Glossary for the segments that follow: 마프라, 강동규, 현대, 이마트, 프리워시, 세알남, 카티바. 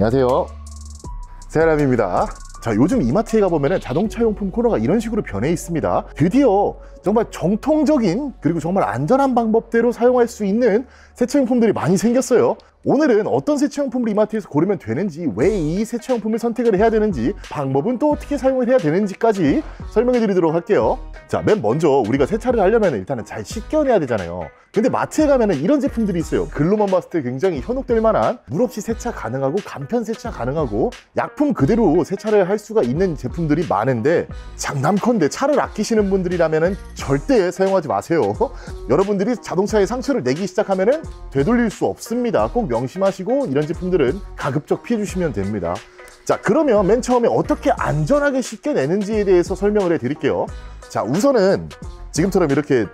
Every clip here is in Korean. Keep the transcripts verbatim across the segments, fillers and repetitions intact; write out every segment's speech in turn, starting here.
안녕하세요, 세알남입니다. 자, 요즘 이마트에 가보면 자동차 용품 코너가 이런 식으로 변해 있습니다. 드디어 정말 정통적인 그리고 정말 안전한 방법대로 사용할 수 있는 세차용품들이 많이 생겼어요. 오늘은 어떤 세차용품을 이마트에서 고르면 되는지, 왜 이 세차용품을 선택을 해야 되는지, 방법은 또 어떻게 사용을 해야 되는지까지 설명해 드리도록 할게요. 자, 맨 먼저 우리가 세차를 하려면 일단은 잘 씻겨내야 되잖아요. 근데 마트에 가면 이런 제품들이 있어요. 글로만 봤을 때 굉장히 현혹될 만한, 물 없이 세차 가능하고 간편 세차 가능하고 약품 그대로 세차를 할 수가 있는 제품들이 많은데, 장담컨대 차를 아끼시는 분들이라면 절대 사용하지 마세요. 여러분들이 자동차에 상처를 내기 시작하면 되돌릴 수 없습니다. 꼭 명심하시고 이런 제품들은 가급적 피해주시면 됩니다. 자, 그러면 맨 처음에 어떻게 안전하게 씻겨내는지에 대해서 설명을 해드릴게요. 자, 우선은 지금처럼 이렇게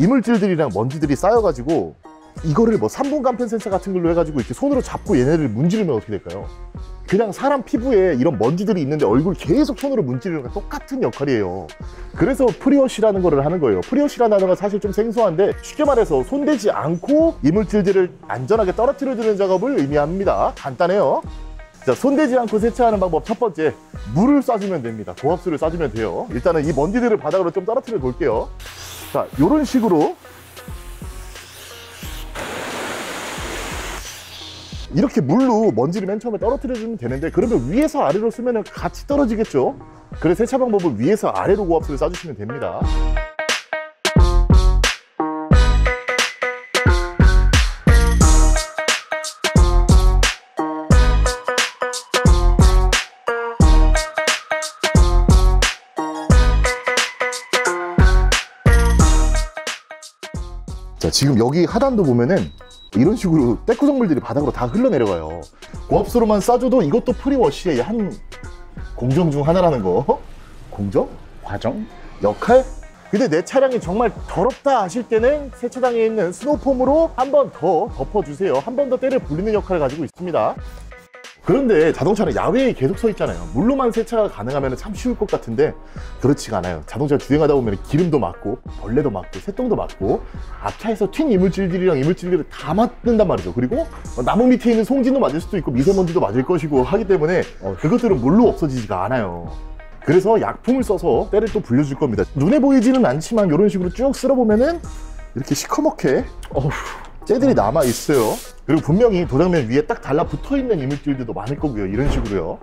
이물질들이랑 먼지들이 쌓여가지고 이거를 뭐 삼 분 간편 센서 같은 걸로 해가지고 이렇게 손으로 잡고 얘네를 문지르면 어떻게 될까요? 그냥 사람 피부에 이런 먼지들이 있는데 얼굴 계속 손으로 문지르는 건 똑같은 역할이에요. 그래서 프리워시라는 거를 하는 거예요. 프리워시라는 단어가 사실 좀 생소한데, 쉽게 말해서 손대지 않고 이물질들을 안전하게 떨어뜨려주는 작업을 의미합니다. 간단해요. 자, 손대지 않고 세차하는 방법 첫 번째, 물을 쏴주면 됩니다. 고압수를 쏴주면 돼요. 일단은 이 먼지들을 바닥으로 좀 떨어뜨려 볼게요. 자, 요런 식으로 이렇게 물로 먼지를 맨 처음에 떨어뜨려주면 되는데, 그러면 위에서 아래로 쓰면 같이 떨어지겠죠? 그래서 세차 방법은 위에서 아래로 고압수를 쏴주시면 됩니다. 자, 지금 여기 하단도 보면은 이런 식으로 떼구성물들이 바닥으로 다 흘러내려가요. 고압수로만 쏴줘도 이것도 프리워시의 한 공정 중 하나라는 거. 공정? 과정? 역할? 근데 내 차량이 정말 더럽다 하실 때는 세차장에 있는 스노폼으로 한 번 더 덮어주세요. 한 번 더 때를 불리는 역할을 가지고 있습니다. 그런데 자동차는 야외에 계속 서 있잖아요. 물로만 세차가 가능하면 참 쉬울 것 같은데 그렇지가 않아요. 자동차 주행하다 보면 기름도 맞고 벌레도 맞고 새똥도 맞고 앞차에서 튄 이물질들이랑 이물질들을 다 맞는단 말이죠. 그리고 나무 밑에 있는 송진도 맞을 수도 있고 미세먼지도 맞을 것이고 하기 때문에 그것들은 물로 없어지지가 않아요. 그래서 약품을 써서 때를 또 불려줄 겁니다. 눈에 보이지는 않지만 이런 식으로 쭉 쓸어보면은 이렇게 시커멓게 어휴, 쟤들이 남아있어요. 그리고 분명히 도장면 위에 딱 달라붙어있는 이물질들도 많을 거고요. 이런 식으로요.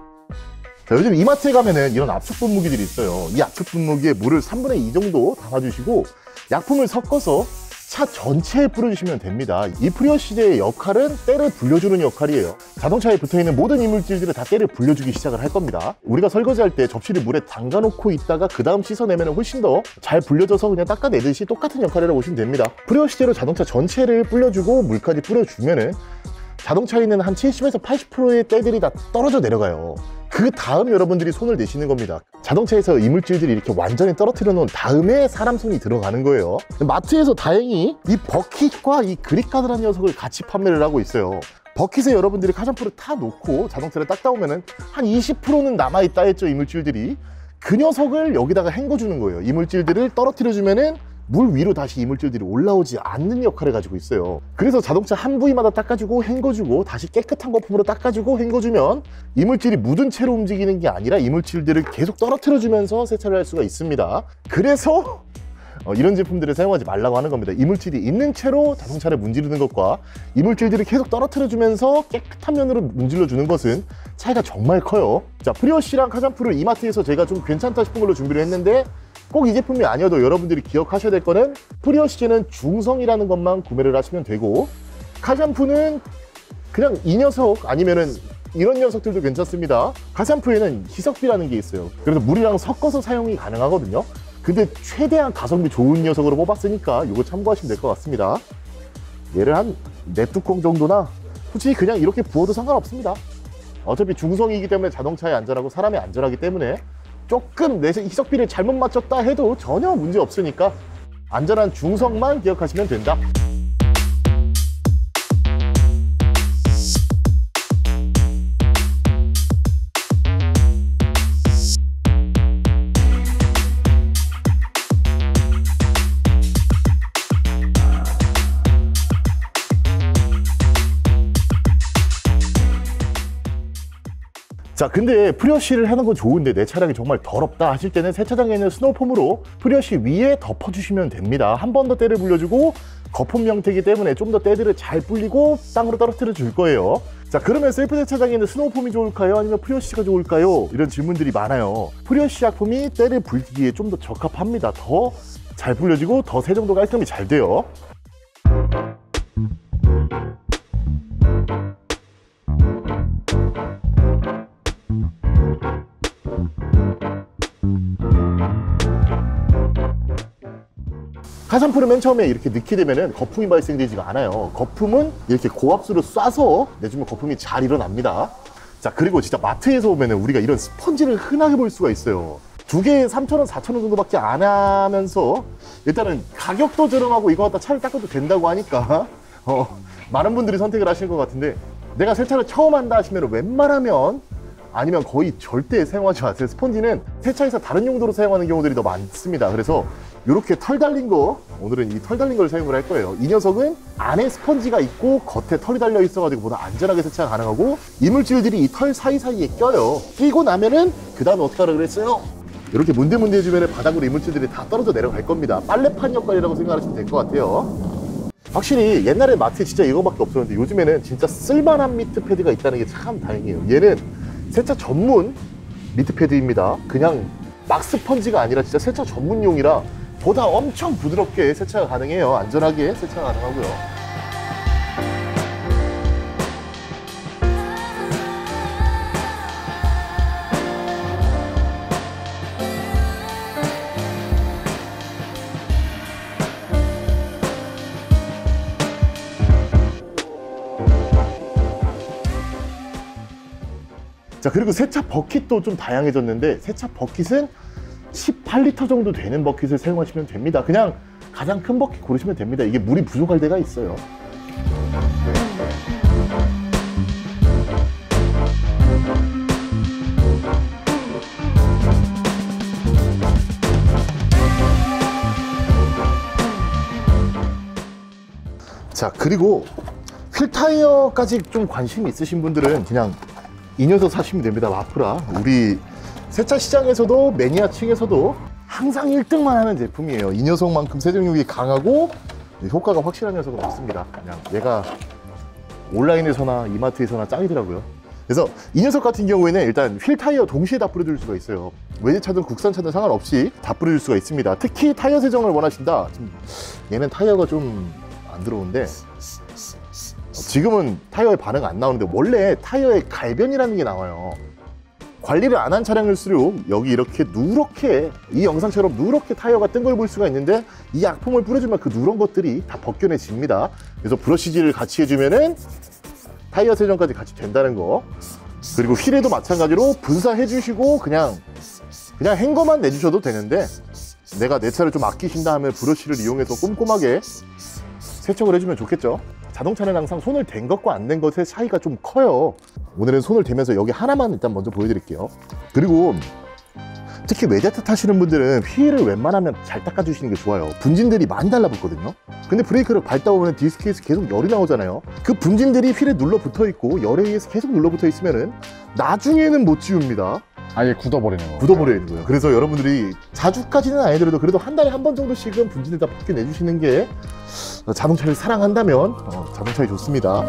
자, 요즘 이마트에 가면은 이런 압축분무기들이 있어요. 이 압축분무기에 물을 삼분의 이 정도 담아주시고 약품을 섞어서 차 전체에 뿌려주시면 됩니다. 이 프리워시제의 역할은 때를 불려주는 역할이에요. 자동차에 붙어있는 모든 이물질들을 다 때를 불려주기 시작을 할 겁니다. 우리가 설거지할 때 접시를 물에 담가놓고 있다가 그 다음 씻어내면 훨씬 더 잘 불려져서 그냥 닦아내듯이 똑같은 역할이라고 보시면 됩니다. 프리워시제로 자동차 전체를 뿌려주고 물까지 뿌려주면은 자동차에 있는 한 칠십에서 팔십 퍼센트의 때들이 다 떨어져 내려가요. 그 다음 여러분들이 손을 내쉬는 겁니다. 자동차에서 이물질들이 이렇게 완전히 떨어뜨려 놓은 다음에 사람 손이 들어가는 거예요. 마트에서 다행히 이 버킷과 이 그립가드라는 녀석을 같이 판매를 하고 있어요. 버킷에 여러분들이 카샴푸를 타 놓고 자동차를 닦다 보면 한 이십 퍼센트는 남아있다 했죠, 이물질들이. 그 녀석을 여기다가 헹궈주는 거예요. 이물질들을 떨어뜨려주면은 물 위로 다시 이물질들이 올라오지 않는 역할을 가지고 있어요. 그래서 자동차 한 부위마다 닦아주고 헹궈주고 다시 깨끗한 거품으로 닦아주고 헹궈주면 이물질이 묻은 채로 움직이는 게 아니라 이물질들을 계속 떨어뜨려주면서 세차를 할 수가 있습니다. 그래서 이런 제품들을 사용하지 말라고 하는 겁니다. 이물질이 있는 채로 자동차를 문지르는 것과 이물질들을 계속 떨어뜨려주면서 깨끗한 면으로 문질러주는 것은 차이가 정말 커요. 자, 프리워시랑 카샴푸를 이마트에서 제가 좀 괜찮다 싶은 걸로 준비를 했는데, 꼭 이 제품이 아니어도 여러분들이 기억하셔야 될 거는 프리워시제는 중성이라는 것만 구매를 하시면 되고, 카샴푸는 그냥 이 녀석 아니면은 이런 녀석들도 괜찮습니다. 카샴푸에는 희석비라는 게 있어요. 그래서 물이랑 섞어서 사용이 가능하거든요. 근데 최대한 가성비 좋은 녀석으로 뽑았으니까 이거 참고하시면 될 것 같습니다. 얘를 한 네 뚜껑 정도나 솔직히 그냥 이렇게 부어도 상관없습니다. 어차피 중성이기 때문에 자동차의 안전하고 사람의 안전하기 때문에 조금 내 희석비를 잘못 맞췄다 해도 전혀 문제 없으니까 안전한 중성만 기억하시면 된다. 자, 근데 프리워시를 하는 건 좋은데 내 차량이 정말 더럽다 하실 때는 세차장에 있는 스노우폼으로 프리워시 위에 덮어주시면 됩니다. 한 번 더 때를 불려주고 거품 형태이기 때문에 좀 더 때들을 잘 불리고 땅으로 떨어뜨려 줄 거예요. 자, 그러면 셀프 세차장에는 스노우폼이 좋을까요? 아니면 프리워시가 좋을까요? 이런 질문들이 많아요. 프리워시 약품이 때를 불기에 좀 더 적합합니다. 더 잘 불려지고 더 세정도 깔끔히 잘 돼요. 카샴푸를 맨 처음에 이렇게 넣게 되면 거품이 발생되지가 않아요. 거품은 이렇게 고압수로 쏴서 내주면 거품이 잘 일어납니다. 자, 그리고 진짜 마트에서 보면 우리가 이런 스펀지를 흔하게 볼 수가 있어요. 두 개에 삼천 원, 사천 원 정도밖에 안 하면서 일단은 가격도 저렴하고 이거 갖다 차를 닦아도 된다고 하니까 어, 많은 분들이 선택을 하시는 것 같은데, 내가 세차를 처음 한다 하시면 웬만하면, 아니면 거의 절대 사용하지 마세요. 스펀지는 세차에서 다른 용도로 사용하는 경우들이 더 많습니다. 그래서 이렇게 털 달린 거, 오늘은 이 털 달린 걸 사용을 할 거예요. 이 녀석은 안에 스펀지가 있고 겉에 털이 달려 있어가지고 보다 안전하게 세차가 가능하고, 이물질들이 이 털 사이사이에 껴요. 끼고 나면은 그 다음에 어떻게 하라고 그랬어요? 이렇게 문대문대 해주면 바닥으로 이물질들이 다 떨어져 내려갈 겁니다. 빨래판 역할이라고 생각하시면 될 것 같아요. 확실히 옛날에 마트에 진짜 이거밖에 없었는데 요즘에는 진짜 쓸만한 미트 패드가 있다는 게 참 다행이에요. 얘는 세차 전문 미트 패드입니다. 그냥 막 스펀지가 아니라 진짜 세차 전문용이라 보다 엄청 부드럽게 세차가 가능해요. 안전하게 세차가 가능하고요. 자, 그리고 세차 버킷도 좀 다양해졌는데, 세차 버킷은 십팔 리터 정도 되는 버킷을 사용하시면 됩니다. 그냥 가장 큰 버킷 고르시면 됩니다. 이게 물이 부족할 때가 있어요. 자, 그리고 휠타이어까지 좀 관심이 있으신 분들은 그냥 이 녀석 사시면 됩니다. 마프라. 우리 세차 시장에서도 매니아층에서도 항상 일 등만 하는 제품이에요. 이 녀석만큼 세정력이 강하고 효과가 확실한 녀석은 없습니다. 그냥 얘가 온라인에서나 이마트에서나 짱이더라고요. 그래서 이 녀석 같은 경우에는 일단 휠 타이어 동시에 다 뿌려줄 수가 있어요. 외제차든 국산차든 상관없이 다 뿌려줄 수가 있습니다. 특히 타이어 세정을 원하신다. 지금 얘는 타이어가 좀 안 들어오는데, 지금은 타이어의 반응 안 나오는데 원래 타이어에 갈변이라는 게 나와요. 관리를 안 한 차량일수록 여기 이렇게 누렇게, 이 영상처럼 누렇게 타이어가 뜬 걸 볼 수가 있는데, 이 약품을 뿌려주면 그 누런 것들이 다 벗겨내집니다. 그래서 브러시질을 같이 해주면은 타이어 세정까지 같이 된다는 거. 그리고 휠에도 마찬가지로 분사해주시고 그냥 그냥 행거만 내주셔도 되는데, 내가 내 차를 좀 아끼신다 하면 브러쉬를 이용해서 꼼꼼하게 세척을 해주면 좋겠죠. 자동차는 항상 손을 댄 것과 안 댄 것의 차이가 좀 커요. 오늘은 손을 대면서 여기 하나만 일단 먼저 보여드릴게요. 그리고 특히 외제차 타시는 분들은 휠을 웬만하면 잘 닦아주시는 게 좋아요. 분진들이 많이 달라붙거든요. 근데 브레이크를 밟다 보면 디스크에서 계속 열이 나오잖아요. 그 분진들이 휠에 눌러붙어 있고 열에 의해서 계속 눌러붙어 있으면은 나중에는 못 지웁니다. 아예 굳어버리는 거예요. 굳어버리는 거예요. 그래서 여러분들이 자주까지는 아니더라도 그래도 한 달에 한 번 정도씩은 분진을 다 벗겨내주시는 게, 자동차를 사랑한다면 어, 자동차에 좋습니다.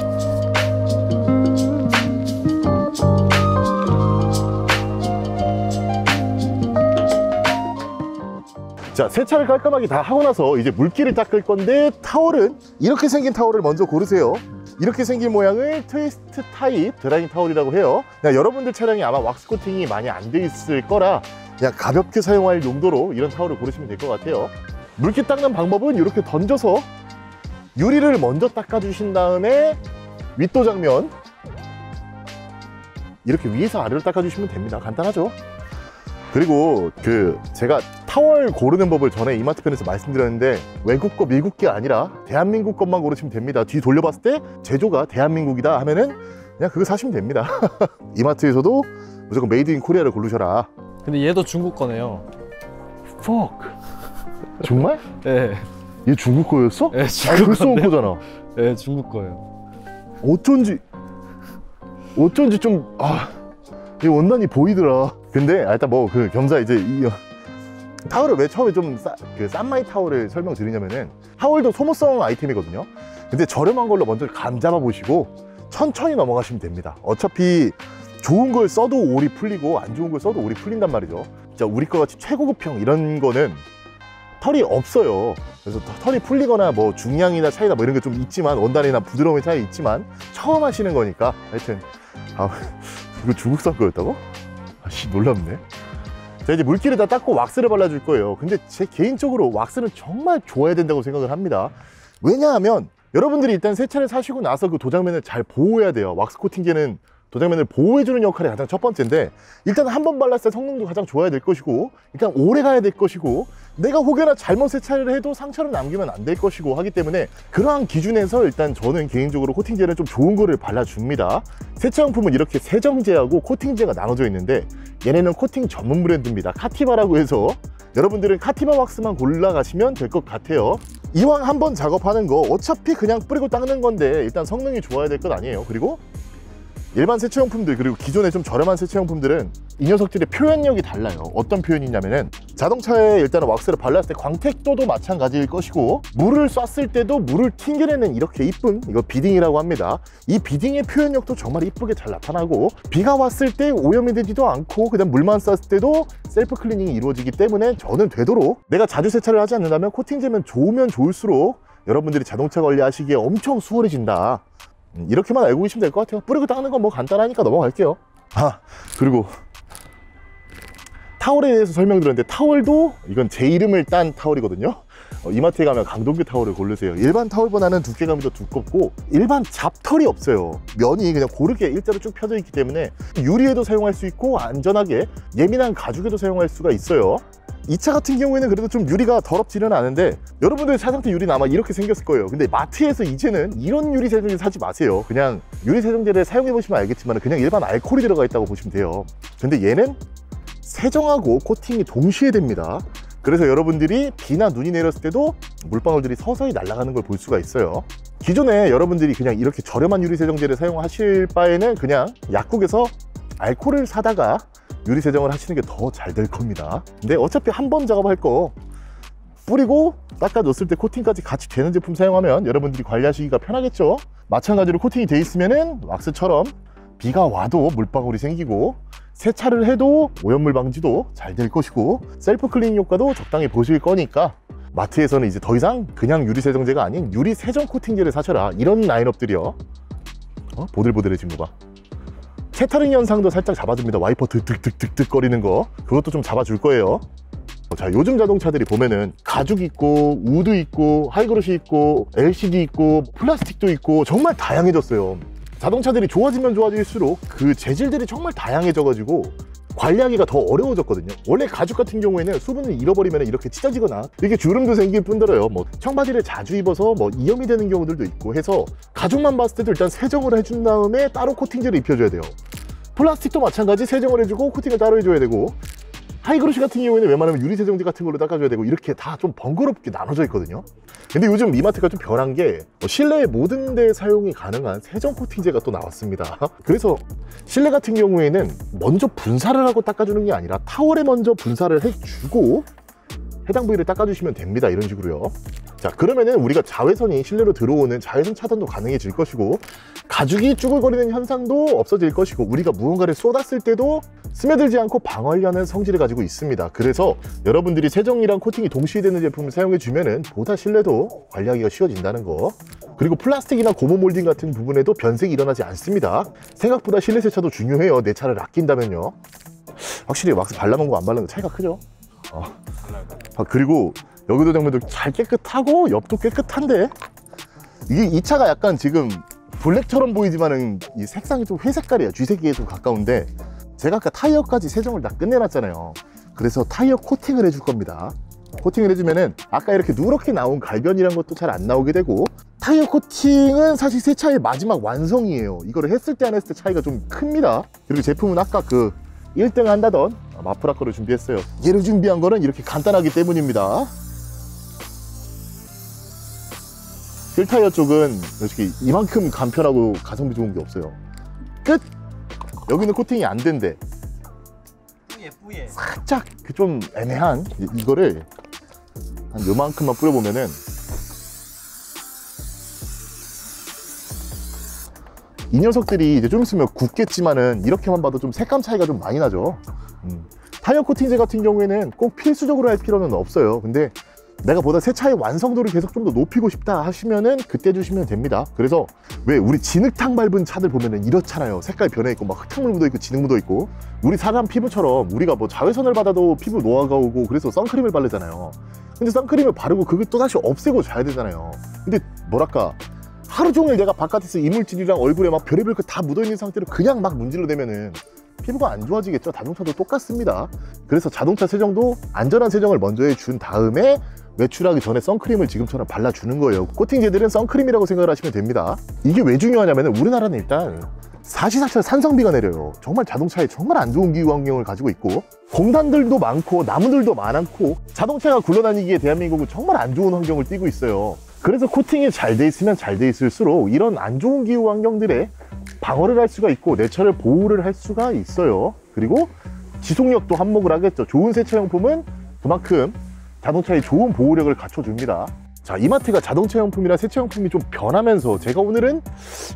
자, 세차를 깔끔하게 다 하고 나서 이제 물기를 닦을 건데, 타월은 이렇게 생긴 타월을 먼저 고르세요. 이렇게 생긴 모양을 트위스트 타입 드라잉 타월이라고 해요. 그냥 여러분들 차량이 아마 왁스 코팅이 많이 안 돼 있을 거라 그냥 가볍게 사용할 용도로 이런 타월을 고르시면 될 것 같아요. 물기 닦는 방법은 이렇게 던져서 유리를 먼저 닦아주신 다음에 윗도장면 이렇게 위에서 아래로 닦아주시면 됩니다. 간단하죠? 그리고 그 제가 타월 고르는 법을 전에 이마트 편에서 말씀드렸는데, 외국 거 미국 게 아니라 대한민국 것만 고르시면 됩니다. 뒤 돌려봤을 때 제조가 대한민국이다 하면은 그냥 그거 사시면 됩니다. 이마트에서도 무조건 메이드 인 코리아를 고르셔라. 근데 얘도 중국 거네요. Fuck. 정말? 네. 얘 중국 거였어? 네, 중국 글 써온 거잖아. 네, 중국 거예요. 어쩐지 어쩐지 좀 아 이 원단이 보이더라. 근데 일단 뭐 그 겸사 이제 이 타월을 왜 처음에 좀 그 싼 마이 타월을 설명드리냐면은 타월도 소모성 아이템이거든요. 근데 저렴한 걸로 먼저 감 잡아 보시고 천천히 넘어가시면 됩니다. 어차피 좋은 걸 써도 올이 풀리고 안 좋은 걸 써도 올이 풀린단 말이죠. 자, 우리 거 같이 최고급형 이런 거는 털이 없어요. 그래서 털이 풀리거나 뭐 중량이나 차이나 뭐 이런 게 좀 있지만, 원단이나 부드러움의 차이 있지만 처음 하시는 거니까. 하여튼 아, 이거 중국산 거였다고? 아씨, 놀랍네. 자, 이제 물기를 다 닦고 왁스를 발라줄 거예요. 근데 제 개인적으로 왁스는 정말 좋아야 된다고 생각을 합니다. 왜냐하면 여러분들이 일단 새 차를 사시고 나서 그 도장면을 잘 보호해야 돼요. 왁스 코팅제는 도장면을 보호해주는 역할이 가장 첫 번째인데, 일단 한 번 발랐을 때 성능도 가장 좋아야 될 것이고, 일단 오래 가야 될 것이고, 내가 혹여나 잘못 세차를 해도 상처를 남기면 안 될 것이고 하기 때문에, 그러한 기준에서 일단 저는 개인적으로 코팅제는 좀 좋은 거를 발라줍니다. 세차용품은 이렇게 세정제하고 코팅제가 나눠져 있는데, 얘네는 코팅 전문 브랜드입니다. 카티바라고 해서 여러분들은 카티바 왁스만 골라가시면 될 것 같아요. 이왕 한번 작업하는 거 어차피 그냥 뿌리고 닦는 건데 일단 성능이 좋아야 될 것 아니에요. 그리고 일반 세차용품들, 그리고 기존에 좀 저렴한 세차용품들은 이 녀석들의 표현력이 달라요. 어떤 표현이냐면은 자동차에 일단 왁스를 발랐을 때 광택도도 마찬가지일 것이고, 물을 쐈을 때도 물을 튕겨내는 이렇게 이쁜, 이거 비딩이라고 합니다. 이 비딩의 표현력도 정말 이쁘게 잘 나타나고, 비가 왔을 때 오염이 되지도 않고, 그다음 물만 쐈을 때도 셀프 클리닝이 이루어지기 때문에 저는 되도록 내가 자주 세차를 하지 않는다면 코팅제면 좋으면 좋을수록 여러분들이 자동차 관리하시기에 엄청 수월해진다. 이렇게만 알고 계시면 될 것 같아요. 뿌리고 닦는 건 뭐 간단하니까 넘어갈게요. 아, 그리고 타월에 대해서 설명드렸는데, 타월도 이건 제 이름을 딴 타월이거든요. 어, 이마트에 가면 강동규 타월을 고르세요. 일반 타월보다는 두께감이 더 두껍고 일반 잡털이 없어요. 면이 그냥 고르게 일자로 쭉 펴져 있기 때문에 유리에도 사용할 수 있고, 안전하게 예민한 가죽에도 사용할 수가 있어요. 이 차 같은 경우에는 그래도 좀 유리가 더럽지는 않은데, 여러분들 차 상태 유리는 아마 이렇게 생겼을 거예요. 근데 마트에서 이제는 이런 유리 세정제 사지 마세요. 그냥 유리 세정제를 사용해 보시면 알겠지만 그냥 일반 알코올이 들어가 있다고 보시면 돼요. 근데 얘는 세정하고 코팅이 동시에 됩니다. 그래서 여러분들이 비나 눈이 내렸을 때도 물방울들이 서서히 날아가는 걸 볼 수가 있어요. 기존에 여러분들이 그냥 이렇게 저렴한 유리 세정제를 사용하실 바에는 그냥 약국에서 알코올을 사다가 유리 세정을 하시는 게 더 잘 될 겁니다. 근데 어차피 한 번 작업할 거 뿌리고 닦아줬을 때 코팅까지 같이 되는 제품 사용하면 여러분들이 관리하시기가 편하겠죠. 마찬가지로 코팅이 돼 있으면은 왁스처럼 비가 와도 물방울이 생기고, 세차를 해도 오염물 방지도 잘 될 것이고, 셀프 클리닝 효과도 적당히 보실 거니까 마트에서는 이제 더 이상 그냥 유리 세정제가 아닌 유리 세정 코팅제를 사셔라, 이런 라인업들이요. 어? 보들보들해진 거 봐. 채타링 현상도 살짝 잡아줍니다. 와이퍼 득득득득 거리는 거, 그것도 좀 잡아줄 거예요. 자, 요즘 자동차들이 보면은 가죽 있고, 우드 있고, 하이그로시 있고, 엘시디 있고, 플라스틱도 있고, 정말 다양해졌어요. 자동차들이 좋아지면 좋아질수록 그 재질들이 정말 다양해져가지고 관리하기가 더 어려워졌거든요. 원래 가죽 같은 경우에는 수분을 잃어버리면 이렇게 찢어지거나 이렇게 주름도 생길 뿐더러요. 뭐 청바지를 자주 입어서 뭐 이염이 되는 경우들도 있고 해서, 가죽만 봤을 때도 일단 세정을 해준 다음에 따로 코팅제를 입혀줘야 돼요. 플라스틱도 마찬가지, 세정을 해주고 코팅을 따로 해줘야 되고, 하이그로시 같은 경우에는 웬만하면 유리 세정제 같은 걸로 닦아줘야 되고, 이렇게 다 좀 번거롭게 나눠져 있거든요. 근데 요즘 이마트가 좀 변한 게 실내 모든 데 사용이 가능한 세정 코팅제가 또 나왔습니다. 그래서 실내 같은 경우에는 먼저 분사를 하고 닦아주는 게 아니라 타월에 먼저 분사를 해주고 해당 부위를 닦아주시면 됩니다. 이런 식으로요. 자, 그러면은 우리가 자외선이 실내로 들어오는 자외선 차단도 가능해질 것이고, 가죽이 쭈글거리는 현상도 없어질 것이고, 우리가 무언가를 쏟았을 때도 스며들지 않고 방어하려는 성질을 가지고 있습니다. 그래서 여러분들이 세정이랑 코팅이 동시에 되는 제품을 사용해 주면은 보다 실내도 관리하기가 쉬워진다는 거. 그리고 플라스틱이나 고무 몰딩 같은 부분에도 변색이 일어나지 않습니다. 생각보다 실내 세차도 중요해요. 내 차를 아낀다면요. 확실히 왁스 발라놓은 거 안 바르는 거 차이가 크죠. 아, 아 그리고 여기도 장면도 잘 깨끗하고 옆도 깨끗한데, 이게 이 차가 약간 지금 블랙처럼 보이지만은 이 색상이 좀 회색깔이야. 쥐색에 좀 가까운데, 제가 아까 타이어까지 세정을 다 끝내놨잖아요. 그래서 타이어 코팅을 해줄 겁니다. 코팅을 해주면은 아까 이렇게 누렇게 나온 갈변이란 것도 잘 안 나오게 되고, 타이어 코팅은 사실 세차의 마지막 완성이에요. 이거를 했을 때 안 했을 때 차이가 좀 큽니다. 그리고 제품은 아까 그 일 등 한다던 마프라 거를 준비했어요. 얘를 준비한 거는 이렇게 간단하기 때문입니다. 휠타이어 쪽은 솔직히 이만큼 간편하고 가성비 좋은 게 없어요. 끝! 여기는 코팅이 안 된대. 뿌예 뿌예. 살짝 좀 애매한 이거를 한 요만큼만 뿌려보면은 이 녀석들이 이제 좀 있으면 굳겠지만은 이렇게만 봐도 좀 색감 차이가 좀 많이 나죠. 음. 타이어 코팅제 같은 경우에는 꼭 필수적으로 할 필요는 없어요. 근데 내가 보다 세차의 완성도를 계속 좀 더 높이고 싶다 하시면은 그때 주시면 됩니다. 그래서 왜 우리 진흙탕 밟은 차들 보면은 이렇잖아요. 색깔 변해있고 막 흙탕물 묻어있고 진흙 묻어있고. 우리 사람 피부처럼 우리가 뭐 자외선을 받아도 피부 노화가 오고 그래서 선크림을 바르잖아요. 근데 선크림을 바르고 그걸 또다시 없애고 자야 되잖아요. 근데 뭐랄까 하루 종일 내가 바깥에서 이물질이랑 얼굴에 막 별의별 거 다 묻어있는 상태로 그냥 막 문질러대면은 피부가 안 좋아지겠죠. 자동차도 똑같습니다. 그래서 자동차 세정도 안전한 세정을 먼저 해준 다음에 외출하기 전에 선크림을 지금처럼 발라주는 거예요. 코팅제들은 선크림이라고 생각을 하시면 됩니다. 이게 왜 중요하냐면 우리나라는 일단 사시사철 산성비가 내려요. 정말 자동차에 정말 안 좋은 기후 환경을 가지고 있고 공단들도 많고 나무들도 많고 자동차가 굴러다니기에 대한민국은 정말 안 좋은 환경을 띄고 있어요. 그래서 코팅이 잘 돼 있으면 잘 돼 있을수록 이런 안 좋은 기후 환경들에 방어를 할 수가 있고 내 차를 보호를 할 수가 있어요. 그리고 지속력도 한몫을 하겠죠. 좋은 세차용품은 그만큼 자동차에 좋은 보호력을 갖춰줍니다. 자, 이마트가 자동차 용품이나 세차 용품이 좀 변하면서 제가 오늘은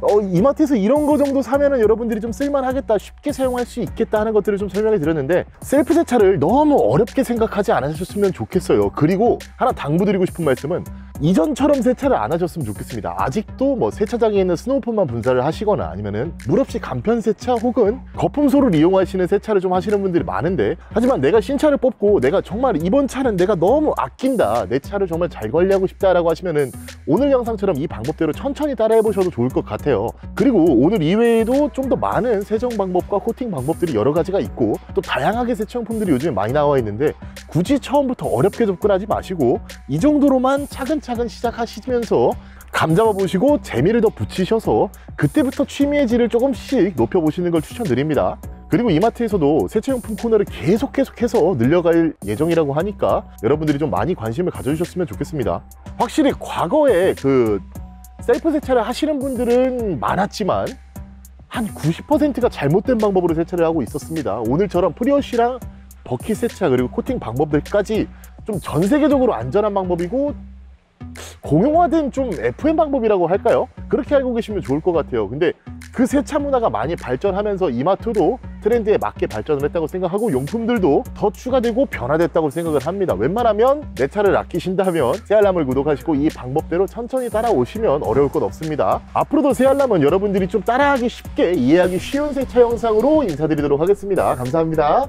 어, 이마트에서 이런 거 정도 사면은 여러분들이 좀 쓸만하겠다, 쉽게 사용할 수 있겠다 하는 것들을 좀 설명해 드렸는데 셀프 세차를 너무 어렵게 생각하지 않으셨으면 좋겠어요. 그리고 하나 당부드리고 싶은 말씀은 이전처럼 세차를 안 하셨으면 좋겠습니다. 아직도 뭐 세차장에 있는 스노우폼만 분사를 하시거나 아니면은 물 없이 간편 세차 혹은 거품소를 이용하시는 세차를 좀 하시는 분들이 많은데, 하지만 내가 신차를 뽑고 내가 정말 이번 차는 내가 너무 아낀다, 내 차를 정말 잘 관리하고 싶다라고 하시면은 오늘 영상처럼 이 방법대로 천천히 따라해 보셔도 좋을 것 같아요. 그리고 오늘 이외에도 좀 더 많은 세정 방법과 코팅 방법들이 여러 가지가 있고 또 다양하게 세차용품들이 요즘에 많이 나와 있는데 굳이 처음부터 어렵게 접근하지 마시고 이 정도로만 차근차근 차근 시작하시면서 감 잡아보시고 재미를 더 붙이셔서 그때부터 취미의 질을 조금씩 높여보시는 걸 추천드립니다. 그리고 이마트에서도 세차용품 코너를 계속 계속해서 늘려갈 예정이라고 하니까 여러분들이 좀 많이 관심을 가져주셨으면 좋겠습니다. 확실히 과거에 그 셀프 세차를 하시는 분들은 많았지만 한 구십 퍼센트가 잘못된 방법으로 세차를 하고 있었습니다. 오늘처럼 프리워시랑 버킷 세차 그리고 코팅 방법들까지 좀 전 세계적으로 안전한 방법이고 공용화된 좀 에프엠 방법이라고 할까요? 그렇게 알고 계시면 좋을 것 같아요. 근데 그 세차 문화가 많이 발전하면서 이마트도 트렌드에 맞게 발전을 했다고 생각하고 용품들도 더 추가되고 변화됐다고 생각을 합니다. 웬만하면 내 차를 아끼신다면 세알남을 구독하시고 이 방법대로 천천히 따라오시면 어려울 것 없습니다. 앞으로도 세알남은 여러분들이 좀 따라하기 쉽게 이해하기 쉬운 세차 영상으로 인사드리도록 하겠습니다. 감사합니다.